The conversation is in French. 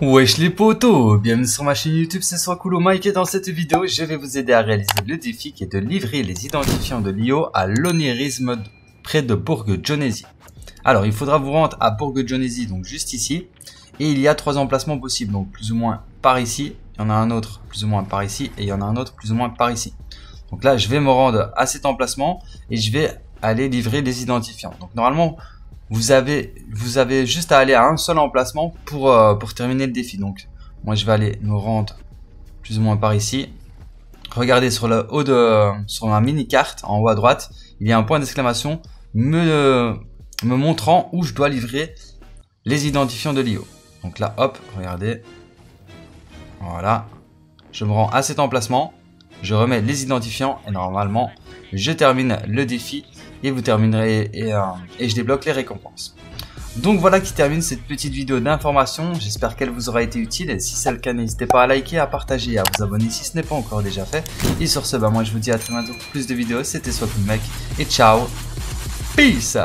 Wesh les potos, bienvenue sur ma chaîne YouTube, c'est Soiscool Mec et dans cette vidéo je vais vous aider à réaliser le défi qui est de livrer les identifiants de Lio à l'onirisme près de Bourg Jonesy. Alors il faudra vous rendre à Bourg Jonesy, donc juste ici, et il y a trois emplacements possibles, donc plus ou moins par ici, il y en a un autre plus ou moins par ici, et il y en a un autre plus ou moins par ici. Donc là je vais me rendre à cet emplacement et je vais aller livrer les identifiants. Donc normalement vous avez juste à aller à un seul emplacement pour terminer le défi. Donc moi je vais aller me rendre plus ou moins par ici. Regardez sur le haut sur ma mini carte en haut à droite, il y a un point d'exclamation me montrant où je dois livrer les identifiants de l'IO. Donc là hop, regardez. Voilà. Je me rends à cet emplacement, je remets les identifiants et normalement je termine le défi. Et vous terminerez et je débloque les récompenses. Donc voilà qui termine cette petite vidéo d'information. J'espère qu'elle vous aura été utile. Et si c'est le cas, n'hésitez pas à liker, à partager et à vous abonner si ce n'est pas encore déjà fait. Et sur ce, bah moi je vous dis à très bientôt pour plus de vidéos. C'était Soiscool Mec et ciao. Peace.